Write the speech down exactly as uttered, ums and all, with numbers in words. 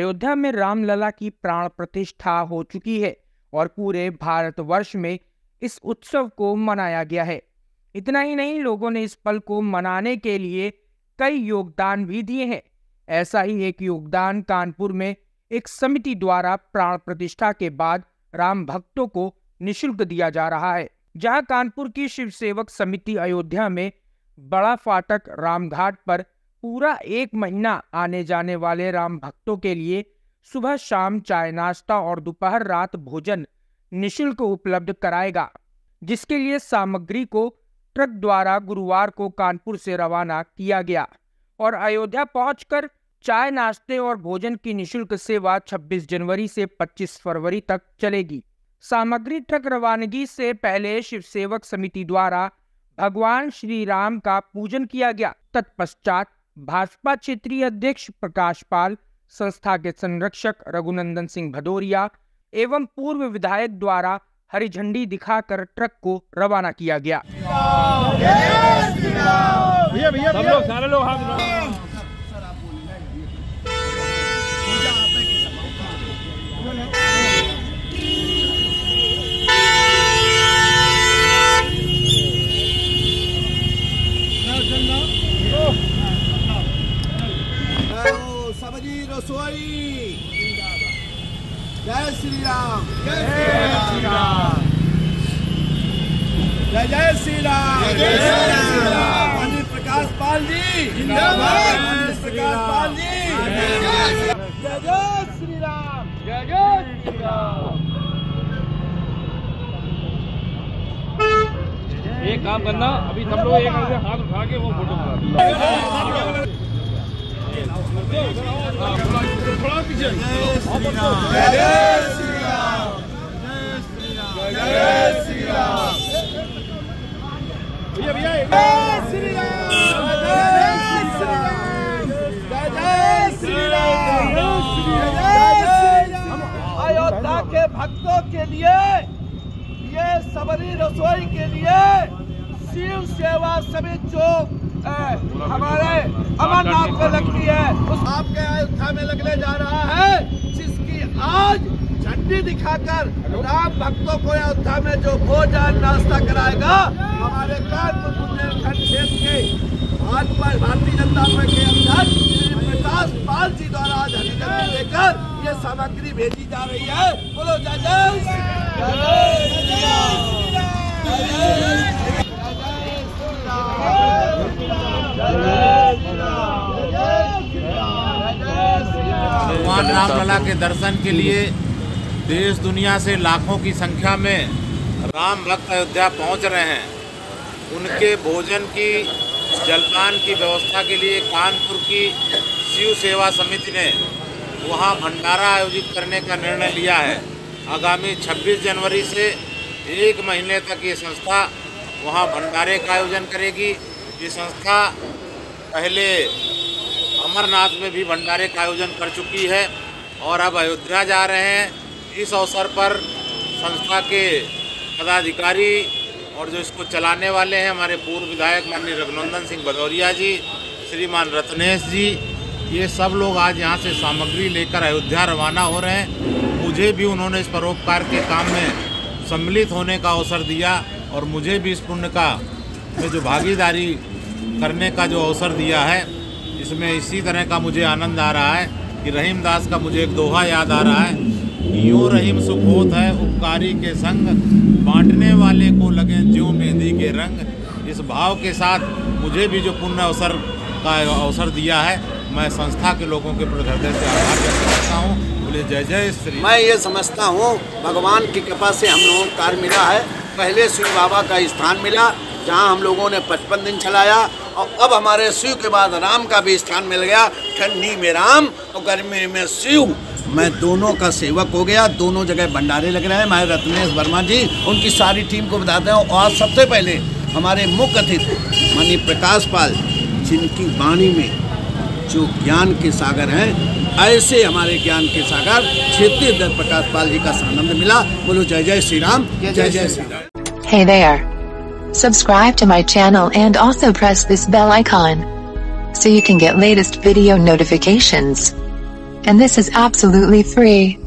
अयोध्या में रामलला की प्राण प्रतिष्ठा हो चुकी है और पूरे भारतवर्ष में इस उत्सव को मनाया गया है। इतना ही नहीं, लोगों ने इस पल को मनाने के लिए कई योगदान भी दिए हैं। ऐसा ही एक योगदान कानपुर में एक समिति द्वारा प्राण प्रतिष्ठा के बाद राम भक्तों को निःशुल्क दिया जा रहा है। जहां कानपुर की शिव सेवक समिति अयोध्या में बड़ा फाटक राम घाट पर पूरा एक महीना आने जाने वाले राम भक्तों के लिए सुबह शाम चाय नाश्ता और दोपहर रात भोजन निःशुल्क उपलब्ध कराएगा, जिसके लिए सामग्री को ट्रक द्वारा गुरुवार को कानपुर से रवाना किया गया और अयोध्या पहुंचकर चाय नाश्ते और भोजन की निःशुल्क सेवा छब्बीस जनवरी से पच्चीस फरवरी तक चलेगी। सामग्री ट्रक रवानगी से पहले शिव सेवक समिति द्वारा भगवान श्री राम का पूजन किया गया। तत्पश्चात भाजपा क्षेत्रीय अध्यक्ष प्रकाश पाल, संस्था के संरक्षक रघुनंदन सिंह भदौरिया एवं पूर्व विधायक द्वारा हरी झंडी दिखाकर ट्रक को रवाना किया गया। जय श्री राम, जय श्री राम, जय जय श्री राम, जय श्री राम। पंडित प्रकाश पाल जी जिंदाबाद, पंडित प्रकाश पाल जी जिंदाबाद। जय जय श्री राम, जय जय श्री राम। एक काम करना, अभी सब लोग एक आगे हाथ उठा के वो फोटो बना। भक्तों के लिए ये सबरी रसोई के लिए शिव सेवा समिति जो हमारे अमरनाथ में लगती है उस आपके अयोध्या में लगने जा रहा है, जिसकी आज झंडी दिखाकर राम भक्तों को अयोध्या में जो भोजन नाश्ता कराएगा हमारे कानपुर बुंदेलखंड क्षेत्र के भाजपा भारतीय जनता पार्टी के अध्यक्ष श्री प्रकाश पाल जी द्वारा आज हरी झंडी लेकर ये सामग्री भेजी जा रही है। बोलो जय जय श्री राम। राम लला के दर्शन के लिए देश दुनिया से लाखों की संख्या में राम भक्त अयोध्या पहुंच रहे हैं। उनके भोजन की जलपान की व्यवस्था के लिए कानपुर की शिव सेवा समिति ने वहां भंडारा आयोजित करने का निर्णय लिया है। आगामी छब्बीस जनवरी से एक महीने तक ये संस्था वहां भंडारे का आयोजन करेगी। ये संस्था पहले अमरनाथ में भी भंडारे का आयोजन कर चुकी है और अब अयोध्या जा रहे हैं। इस अवसर पर संस्था के पदाधिकारी और जो इसको चलाने वाले हैं हमारे पूर्व विधायक माननीय रघुनंदन सिंह भदौरिया जी, श्रीमान रत्नेश जी, ये सब लोग आज यहाँ से सामग्री लेकर अयोध्या रवाना हो रहे हैं। मुझे भी उन्होंने इस परोपकार के काम में सम्मिलित होने का अवसर दिया और मुझे भी इस पुण्य का में जो भागीदारी करने का जो अवसर दिया है इसमें इसी तरह का मुझे आनंद आ रहा है कि रहीम दास का मुझे एक दोहा याद आ रहा है, यूँ रहीम सुख होत है उपकारी के संग, बांटने वाले को लगे ज्यों मेहंदी के रंग। इस भाव के साथ मुझे भी जो पुण्य अवसर का अवसर दिया है मैं संस्था के लोगों के प्रति हृदय से आभार व्यक्त करता हूँ। बोले जय जय श्री। मैं ये समझता हूँ भगवान की कृपा से हम लोगों को कार्य मिला है। पहले शिव बाबा का स्थान मिला जहाँ हम लोगों ने पचपन दिन चलाया और अब हमारे शिव के बाद राम का भी स्थान मिल गया। ठंडी में राम और गर्मी में शिव, मैं दोनों का सेवक हो गया। दोनों जगह भंडारे लग रहे हैं। मैं रत्नेश वर्मा जी उनकी सारी टीम को बताते हैं और सबसे पहले हमारे मुख्य अतिथि माननीय प्रकाश पाल जिनकी वाणी में जो ज्ञान के सागर हैं, ऐसे हमारे ज्ञान के सागर क्षेत्रीय अध्यक्ष प्रकाश पाल जी का सानिध्य मिला। बोलो जय जय श्री राम, जय जय Shri Ram. Hey there. Subscribe to my channel and also press this bell icon so you can get latest video notifications. and this is absolutely free.